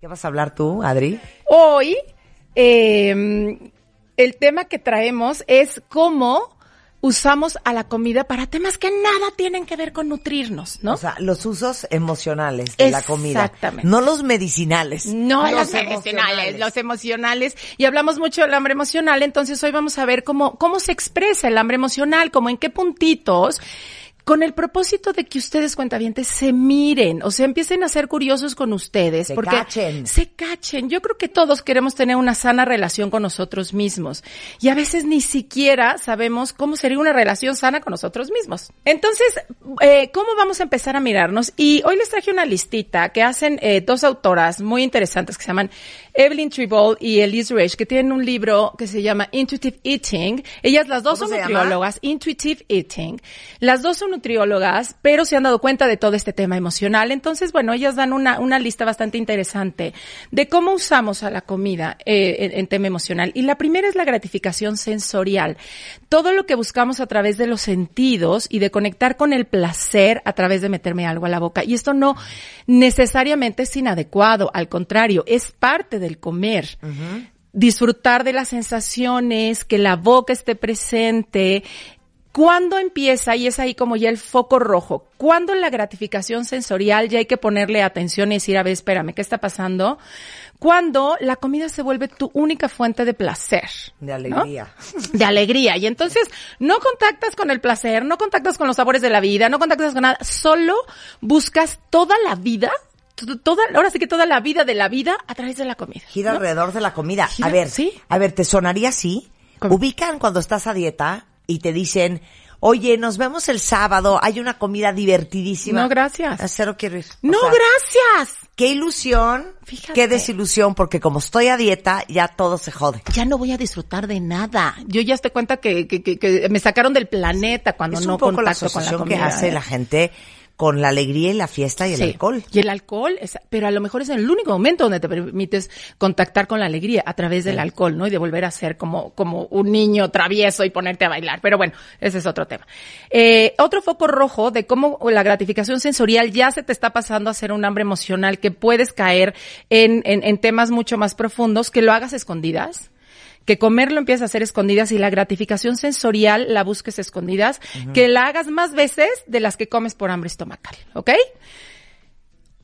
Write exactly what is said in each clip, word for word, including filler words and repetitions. ¿Qué vas a hablar tú, Adri? Hoy, eh, el tema que traemos es cómo usamos a la comida para temas que nada tienen que ver con nutrirnos, ¿no? O sea, los usos emocionales de la comida. Exactamente. No los medicinales. No los, los medicinales, emocionales. los emocionales. Y hablamos mucho del hambre emocional, entonces hoy vamos a ver cómo, cómo se expresa el hambre emocional, como en qué puntitos, con el propósito de que ustedes, cuentavientes, se miren, o sea, empiecen a ser curiosos con ustedes. Se porque cachen. Se cachen. Yo creo que todos queremos tener una sana relación con nosotros mismos. Y a veces ni siquiera sabemos cómo sería una relación sana con nosotros mismos. Entonces, eh, ¿cómo vamos a empezar a mirarnos? Y hoy les traje una listita que hacen eh, dos autoras muy interesantes que se llaman Evelyn Tribol y Elise Rage, que tienen un libro que se llama Intuitive Eating. Ellas las dos son nutriólogas. Intuitive Eating. Las dos son nutriólogas, pero se han dado cuenta de todo este tema emocional. Entonces, bueno, ellas dan una, una lista bastante interesante de cómo usamos a la comida eh, en, en tema emocional. Y la primera es la gratificación sensorial. Todo lo que buscamos a través de los sentidos y de conectar con el placer a través de meterme algo a la boca. Y esto no necesariamente es inadecuado, al contrario, es parte del comer. Uh-huh. Disfrutar de las sensaciones, que la boca esté presente. ¿Cuándo empieza? Y es ahí como ya el foco rojo. ¿Cuándo en la gratificación sensorial ya hay que ponerle atención y decir, a ver, espérame, ¿qué está pasando? Cuando la comida se vuelve tu única fuente de placer. De alegría. ¿No? De alegría. Y entonces no contactas con el placer, no contactas con los sabores de la vida, no contactas con nada. Solo buscas toda la vida. Toda, ahora sí que toda la vida de la vida a través de la comida. Gira, ¿no?, alrededor de la comida. Gira, a ver, ¿sí? A ver, ¿te sonaría así? ¿Cómo? Ubican cuando estás a dieta y te dicen, oye, nos vemos el sábado, hay una comida divertidísima. No, gracias. A cero quiero ir. No, o sea, gracias. Qué ilusión, fíjate, qué desilusión, porque como estoy a dieta, ya todo se jode. Ya no voy a disfrutar de nada. Yo ya te cuenta que, que, que, que me sacaron del planeta cuando no contacto con la comida. Es un poco la asociación que hace la gente con la alegría y la fiesta y el sí, alcohol. Y el alcohol, es, pero a lo mejor es el único momento donde te permites contactar con la alegría a través del sí. alcohol, ¿no? Y de volver a ser como, como un niño travieso y ponerte a bailar. Pero bueno, ese es otro tema. Eh, otro foco rojo de cómo la gratificación sensorial ya se te está pasando a ser un hambre emocional, que puedes caer en, en, en temas mucho más profundos, que lo hagas escondidas. Que comerlo empieza a hacer escondidas y la gratificación sensorial la busques escondidas, uh-huh. que la hagas más veces de las que comes por hambre estomacal, ¿ok?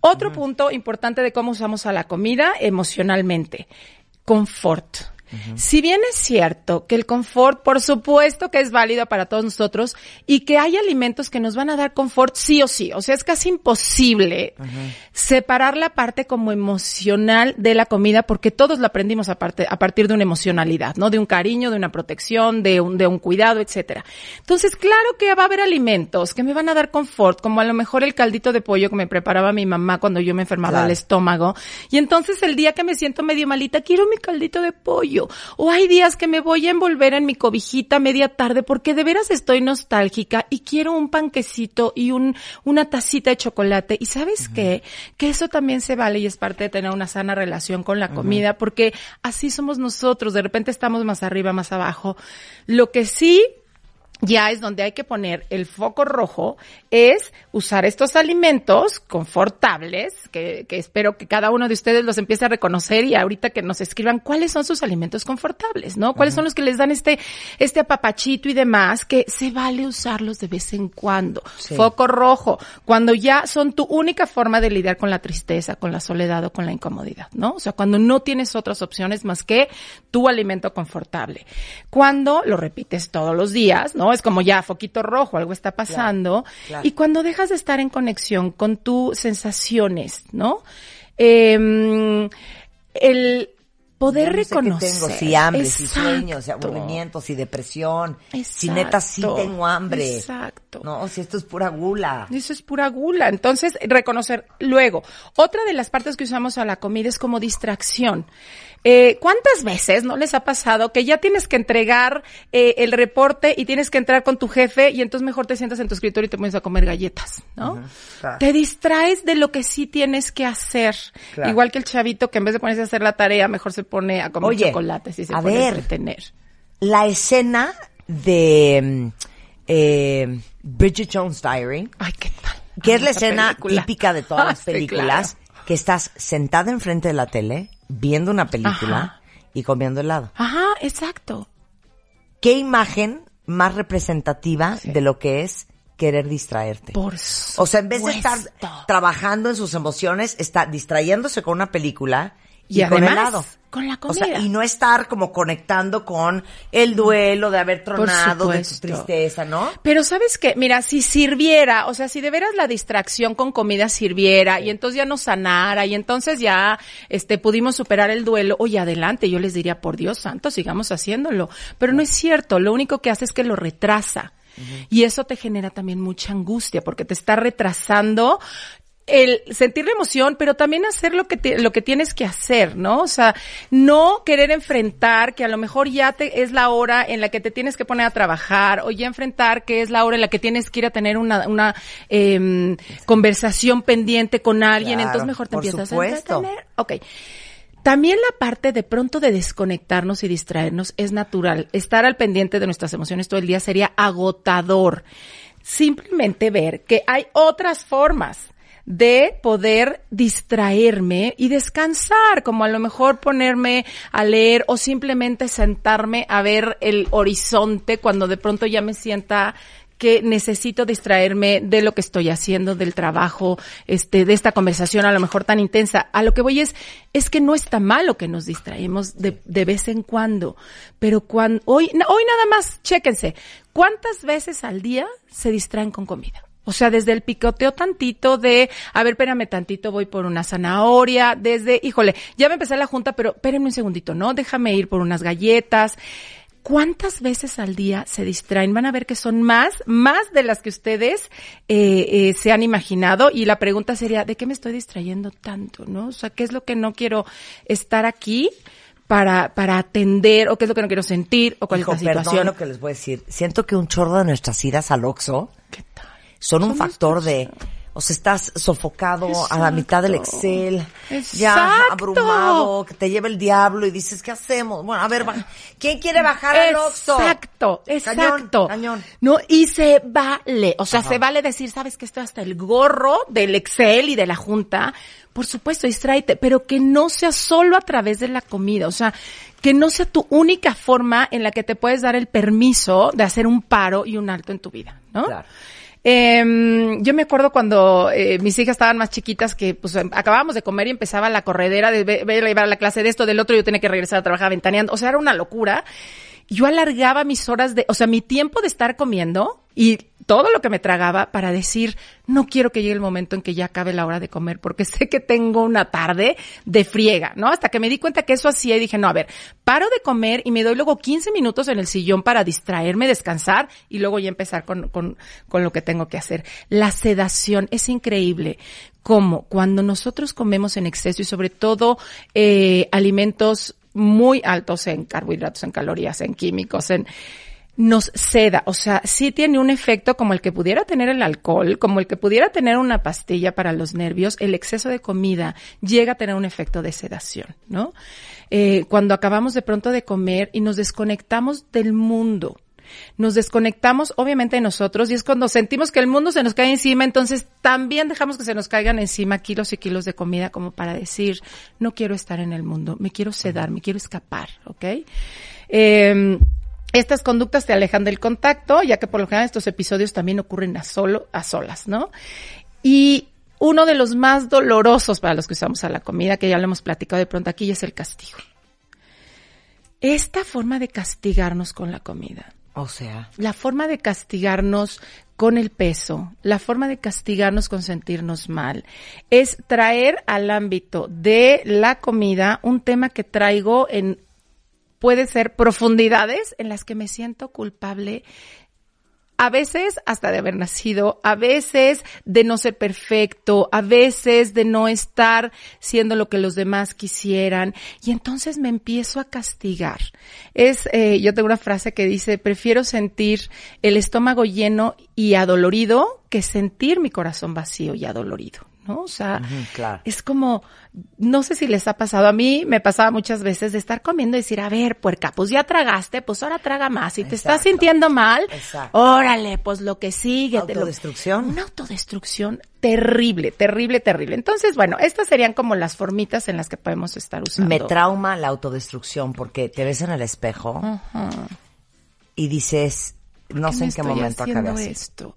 Otro uh-huh. punto importante de cómo usamos a la comida emocionalmente, confort. Uh-huh. Si bien es cierto que el confort, por supuesto que es válido para todos nosotros y que hay alimentos que nos van a dar confort sí o sí, o sea, es casi imposible uh-huh. separar la parte como emocional de la comida, porque todos la aprendimos a, parte, a partir de una emocionalidad, ¿no? De un cariño, de una protección, de un, de un cuidado, etcétera. Entonces, claro que va a haber alimentos que me van a dar confort, como a lo mejor el caldito de pollo que me preparaba mi mamá cuando yo me enfermaba claro. del estómago, y entonces el día que me siento medio malita, quiero mi caldito de pollo. O hay días que me voy a envolver en mi cobijita media tarde porque de veras estoy nostálgica y quiero un panquecito y un una tacita de chocolate. ¿Y sabes uh-huh. qué? Que eso también se vale y es parte de tener una sana relación con la uh-huh. comida, porque así somos nosotros. De repente estamos más arriba, más abajo. Lo que sí ya es donde hay que poner el foco rojo es usar estos alimentos confortables, que, que espero que cada uno de ustedes los empiece a reconocer y ahorita que nos escriban cuáles son sus alimentos confortables, ¿no? Cuáles uh-huh. son los que les dan este, este apapachito y demás, que se vale usarlos de vez en cuando. Sí. Foco rojo, cuando ya son tu única forma de lidiar con la tristeza, con la soledad o con la incomodidad, ¿no? O sea, cuando no tienes otras opciones más que tu alimento confortable. Cuando lo repites todos los días, ¿no? Es como ya foquito rojo, algo está pasando. Claro, claro. Y cuando dejas de estar en conexión con tus sensaciones, ¿no? Eh, el poder no sé reconocer. Tengo, si hambre, exacto. si sueños, si aburrimientos, si depresión. Exacto. Si neta sí tengo hambre. Exacto. No, si esto es pura gula. Eso es pura gula. Entonces, reconocer. Luego, otra de las partes que usamos a la comida es como distracción. Eh, ¿cuántas veces no les ha pasado que ya tienes que entregar eh, el reporte y tienes que entrar con tu jefe y entonces mejor te sientas en tu escritorio y te pones a comer galletas, ¿no? Uh-huh. Ah. Te distraes de lo que sí tienes que hacer. Claro. Igual que el chavito que en vez de ponerse a hacer la tarea, mejor se pone a comer Oye, chocolates y se a pone ver, a entretener. La escena de eh, Bridget Jones Diary. Ay, qué tal. Que es la escena película. típica de todas ah, las películas. Sí, claro. que estás sentada enfrente de la tele, viendo una película, ajá, y comiendo helado. Ajá, exacto. ¿Qué imagen más representativa, sí, de lo que es querer distraerte? Por supuesto. O sea, en vez de estar trabajando en sus emociones, está distrayéndose con una película y, y además, con helado. Con la comida. O sea, y no estar como conectando con el duelo de haber tronado, de tu tristeza, ¿no? Pero ¿sabes qué? Mira, si sirviera, o sea, si de veras la distracción con comida sirviera, sí, y entonces ya nos sanara, y entonces ya este pudimos superar el duelo, oye, adelante, yo les diría, por Dios santo, sigamos haciéndolo. Pero no es cierto, lo único que hace es que lo retrasa. Uh-huh. Y eso te genera también mucha angustia, porque te está retrasando el sentir la emoción, pero también hacer lo que te, lo que tienes que hacer, ¿no? O sea, no querer enfrentar que a lo mejor ya te, es la hora en la que te tienes que poner a trabajar, o ya enfrentar que es la hora en la que tienes que ir a tener una una eh, conversación pendiente con alguien, claro, entonces mejor te empiezas supuesto. a entretener. Okay. También la parte de pronto de desconectarnos y distraernos es natural. Estar al pendiente de nuestras emociones todo el día sería agotador. Simplemente ver que hay otras formas de poder distraerme y descansar, como a lo mejor ponerme a leer o simplemente sentarme a ver el horizonte cuando de pronto ya me sienta que necesito distraerme de lo que estoy haciendo, del trabajo, este, de esta conversación a lo mejor tan intensa. A lo que voy es, es que no está malo que nos distraemos de, de vez en cuando, pero cuando, hoy, hoy nada más, chéquense, ¿cuántas veces al día se distraen con comida? O sea, desde el picoteo tantito de, a ver, espérame tantito, voy por una zanahoria, desde, híjole, ya me empecé la junta, pero espérenme un segundito, ¿no? Déjame ir por unas galletas. ¿Cuántas veces al día se distraen? Van a ver que son más, más de las que ustedes eh, eh, se han imaginado, y la pregunta sería, ¿de qué me estoy distrayendo tanto, no? O sea, ¿qué es lo que no quiero estar aquí para para atender, o qué es lo que no quiero sentir, o cuál Hijo, es la situación? Perdón lo que les voy a decir, siento que un chorro de nuestras idas al Oxxo, ¿qué tal? Son un factor de, o sea, estás sofocado, exacto, a la mitad del Excel, exacto, ya abrumado, que te lleva el diablo y dices, ¿qué hacemos? Bueno, a ver, ¿quién quiere bajar al Oxxo? Exacto, exacto. Cañón, cañón. No, y se vale, o sea, ajá, se vale decir, ¿sabes qué? Estoy hasta el gorro del Excel y de la junta. Por supuesto, distráete, pero que no sea solo a través de la comida, o sea, que no sea tu única forma en la que te puedes dar el permiso de hacer un paro y un alto en tu vida, ¿no? Claro. Eh, yo me acuerdo cuando eh, mis hijas estaban más chiquitas, que pues acabábamos de comer y empezaba la corredera de llevar a la clase de esto, del otro, yo tenía que regresar a trabajar ventaneando, o sea, era una locura. Yo alargaba mis horas de, o sea, mi tiempo de estar comiendo y todo lo que me tragaba para decir, no quiero que llegue el momento en que ya acabe la hora de comer, porque sé que tengo una tarde de friega, ¿no? Hasta que me di cuenta que eso hacía y dije, no, a ver, paro de comer y me doy luego quince minutos en el sillón para distraerme, descansar y luego ya empezar con, con, con lo que tengo que hacer. La sedación es increíble. ¿Cómo? Cuando nosotros comemos en exceso y sobre todo eh, alimentos muy altos en carbohidratos, en calorías, en químicos, en... nos seda, o sea, sí tiene un efecto como el que pudiera tener el alcohol, como el que pudiera tener una pastilla para los nervios. El exceso de comida llega a tener un efecto de sedación, ¿no? Eh, cuando acabamos de pronto de comer y nos desconectamos del mundo, nos desconectamos obviamente de nosotros, y es cuando sentimos que el mundo se nos cae encima, entonces también dejamos que se nos caigan encima kilos y kilos de comida como para decir, no quiero estar en el mundo, me quiero sedar, me quiero escapar, ¿ok? Eh... Estas conductas te alejan del contacto, ya que por lo general estos episodios también ocurren a solo, a solas, ¿no? Y uno de los más dolorosos para los que usamos a la comida, que ya lo hemos platicado de pronto aquí, es el castigo. Esta forma de castigarnos con la comida. O sea. La forma de castigarnos con el peso, la forma de castigarnos con sentirnos mal, es traer al ámbito de la comida un tema que traigo en... puede ser profundidades en las que me siento culpable, a veces hasta de haber nacido, a veces de no ser perfecto, a veces de no estar siendo lo que los demás quisieran, y entonces me empiezo a castigar. Es, eh, yo tengo una frase que dice, prefiero sentir el estómago lleno y adolorido que sentir mi corazón vacío y adolorido, ¿no? O sea, uh-huh, claro. Es como, no sé si les ha pasado, a mí me pasaba muchas veces de estar comiendo y decir, a ver, puerca, pues ya tragaste, pues ahora traga más, si te Exacto. estás sintiendo mal, Exacto. órale, pues lo que sigue. Autodestrucción. Te lo... Una autodestrucción terrible, terrible, terrible. Entonces, bueno, estas serían como las formitas en las que podemos estar usando. Me trauma la autodestrucción porque te ves en el espejo uh-huh. y dices, no sé en qué momento acabé esto.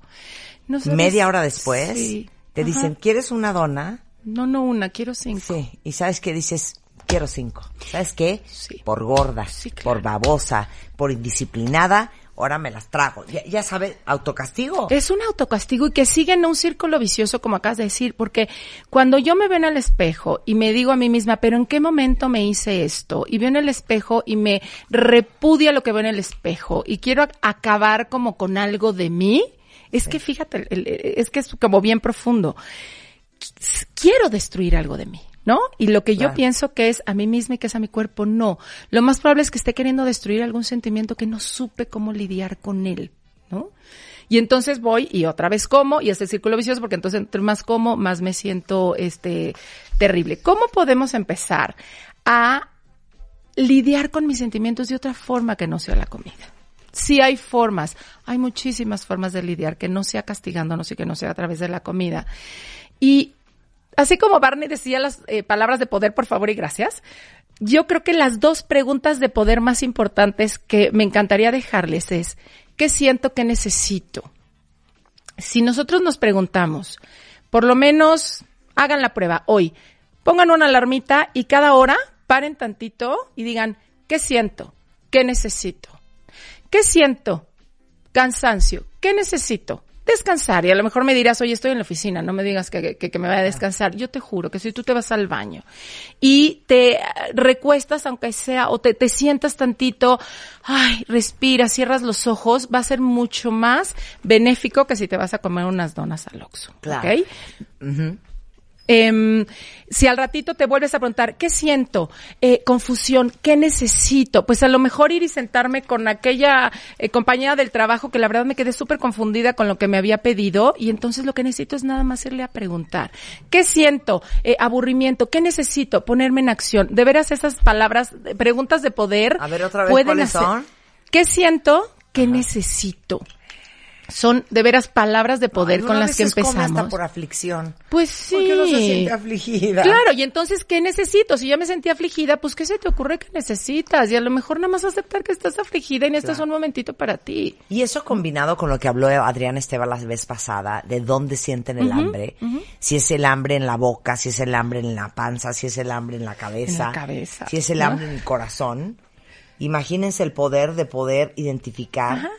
No sabes... Media hora después... Sí. Te Ajá. dicen, ¿quieres una dona? No, no una, quiero cinco. Sí, y ¿sabes qué? Dices, quiero cinco. ¿Sabes qué? Sí. Por gorda, sí, claro. por babosa, por indisciplinada, ahora me las trago. Ya, ya sabes, autocastigo. Es un autocastigo y que sigue en un círculo vicioso, como acabas de decir, porque cuando yo me veo en el espejo y me digo a mí misma, ¿pero en qué momento me hice esto? Y veo en el espejo y me repudia lo que veo en el espejo y quiero acabar como con algo de mí. Es sí. que fíjate, es que es como bien profundo. Quiero destruir algo de mí, ¿no? Y lo que claro. yo pienso que es a mí misma y que es a mi cuerpo, no. Lo más probable es que esté queriendo destruir algún sentimiento que no supe cómo lidiar con él, ¿no? Y entonces voy y otra vez como, y este círculo vicioso, porque entonces entre más como, más me siento este terrible. ¿Cómo podemos empezar a lidiar con mis sentimientos de otra forma que no sea la comida? Sí hay formas, hay muchísimas formas de lidiar, que no sea castigándonos y que no sea a través de la comida. Y así como Barney decía las eh, palabras de poder, por favor y gracias, yo creo que las dos preguntas de poder más importantes que me encantaría dejarles es, ¿qué siento, qué necesito? Si nosotros nos preguntamos, por lo menos hagan la prueba hoy, pongan una alarmita y cada hora paren tantito y digan, ¿qué siento? ¿Qué necesito? ¿Qué siento? Cansancio. ¿Qué necesito? Descansar. Y a lo mejor me dirás, oye, estoy en la oficina, no me digas que, que, que me vaya a descansar. Yo te juro que si tú te vas al baño y te recuestas, aunque sea, o te, te sientas tantito, ay, respira, cierras los ojos, va a ser mucho más benéfico que si te vas a comer unas donas al Oxxo. Claro. ¿Ok? Uh-huh. Eh, si al ratito te vuelves a preguntar, ¿qué siento? Eh, confusión, ¿qué necesito? Pues a lo mejor ir y sentarme con aquella eh, compañera del trabajo que la verdad me quedé súper confundida con lo que me había pedido y entonces lo que necesito es nada más irle a preguntar. ¿Qué siento? Eh, aburrimiento, ¿qué necesito? Ponerme en acción. De veras esas palabras, preguntas de poder. A ver, otra vez, pueden hacer. Son? ¿Qué siento? ¿Qué Ajá. necesito? Son de veras palabras de poder no, con las que empezamos. Hasta por aflicción. Pues sí. Porque uno se siente afligida. Claro, y entonces, ¿qué necesito? Si ya me sentí afligida, pues, ¿qué se te ocurre que necesitas? Y a lo mejor nada más aceptar que estás afligida y claro. este es un momentito para ti. Y eso combinado con lo que habló Adriana Esteva la vez pasada, de dónde sienten el uh-huh, hambre. Uh-huh. Si es el hambre en la boca, si es el hambre en la panza, si es el hambre en la cabeza. En la cabeza. Si es el ¿no? hambre en el corazón. Imagínense el poder de poder identificar. Ajá.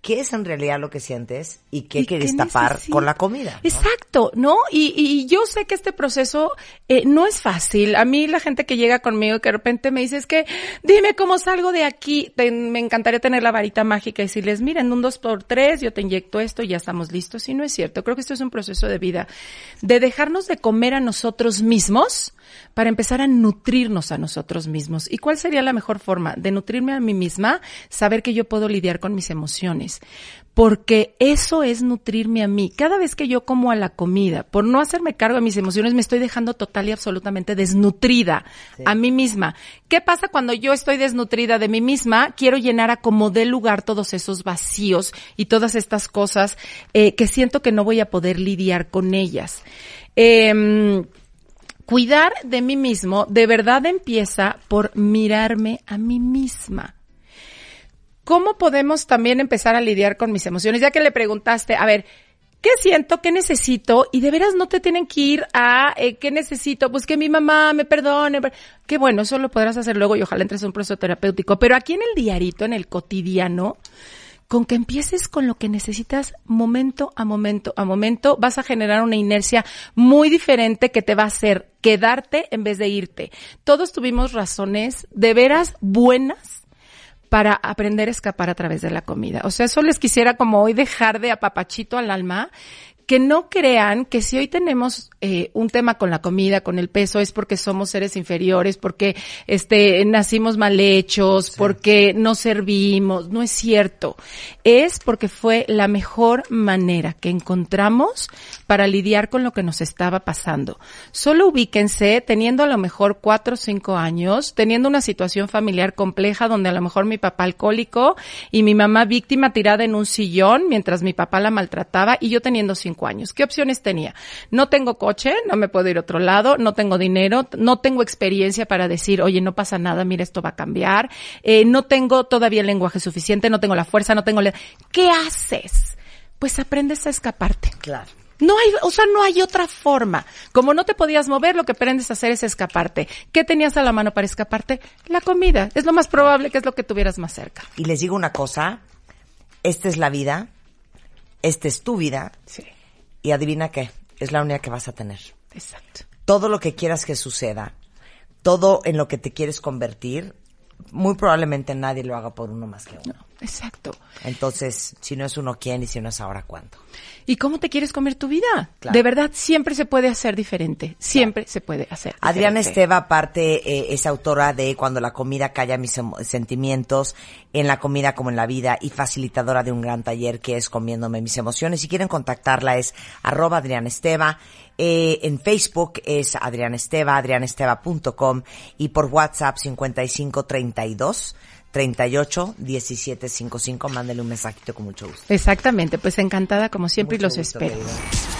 ¿Qué es en realidad lo que sientes y qué ¿Y quieres qué tapar necesito? Con la comida? ¿No? Exacto, ¿no? Y, y yo sé que este proceso eh, no es fácil. A mí la gente que llega conmigo y que de repente me dice, es que dime cómo salgo de aquí. Te, me encantaría tener la varita mágica y decirles, miren, un dos por tres, yo te inyecto esto y ya estamos listos. Y no es cierto. Creo que esto es un proceso de vida, de dejarnos de comer a nosotros mismos para empezar a nutrirnos a nosotros mismos. ¿Y cuál sería la mejor forma de nutrirme a mí misma? Saber que yo puedo lidiar con mis emociones, porque eso es nutrirme a mí. Cada vez que yo como a la comida, por no hacerme cargo de mis emociones, me estoy dejando total y absolutamente desnutrida sí. a mí misma. ¿Qué pasa cuando yo estoy desnutrida de mí misma? Quiero llenar a como dé lugar todos esos vacíos y todas estas cosas eh, que siento que no voy a poder lidiar con ellas. Eh... Cuidar de mí mismo de verdad empieza por mirarme a mí misma. ¿Cómo podemos también empezar a lidiar con mis emociones? Ya que le preguntaste, a ver, ¿qué siento? ¿Qué necesito? Y de veras no te tienen que ir a eh, ¿qué necesito? Pues que mi mamá me perdone. Qué bueno, eso lo podrás hacer luego y ojalá entres a un proceso terapéutico. Pero aquí en el diarito, en el cotidiano, con que empieces con lo que necesitas momento a momento a momento, vas a generar una inercia muy diferente que te va a hacer quedarte en vez de irte. Todos tuvimos razones de veras buenas para aprender a escapar a través de la comida. O sea, eso les quisiera como hoy dejar de apapachito al alma, que no crean que si hoy tenemos eh, un tema con la comida, con el peso, es porque somos seres inferiores, porque este nacimos mal hechos, sí. porque no servimos. No es cierto. Es porque fue la mejor manera que encontramos para lidiar con lo que nos estaba pasando. Solo ubíquense teniendo a lo mejor cuatro o cinco años, teniendo una situación familiar compleja donde a lo mejor mi papá alcohólico y mi mamá víctima tirada en un sillón mientras mi papá la maltrataba y yo teniendo cinco años. ¿Qué opciones tenía? No tengo coche, no me puedo ir a otro lado, no tengo dinero, no tengo experiencia para decir, oye, no pasa nada, mira, esto va a cambiar, eh, no tengo todavía el lenguaje suficiente, no tengo la fuerza, no tengo... Le- ¿Qué haces? Pues aprendes a escaparte. Claro. No hay, o sea, no hay otra forma. Como no te podías mover, lo que aprendes a hacer es escaparte. ¿Qué tenías a la mano para escaparte? La comida. Es lo más probable que es lo que tuvieras más cerca. Y les digo una cosa, esta es la vida, esta es tu vida, sí. y adivina qué, es la única que vas a tener. Exacto. Todo lo que quieras que suceda, todo en lo que te quieres convertir, muy probablemente nadie lo haga por uno más que uno. No, exacto. Entonces, si no es uno, ¿quién? Y si no es ahora, ¿cuándo? ¿Y cómo te quieres comer tu vida? Claro. De verdad, siempre se puede hacer diferente. Siempre claro. se puede hacer diferente. Adriana Esteva, aparte, eh, es autora de Cuando la Comida Calla Mis Sentimientos, en la comida como en la vida, y facilitadora de un gran taller que es Comiéndome Mis Emociones. Si quieren contactarla es arroba Adriana Esteva. Eh, en Facebook es Adriana Esteva, adriana esteva punto com, y por WhatsApp cincuenta y cinco treinta y dos treinta y ocho diecisiete cincuenta y cinco. Mándale un mensajito con mucho gusto. Exactamente, pues encantada como siempre mucho y los gusto, espero. Querido.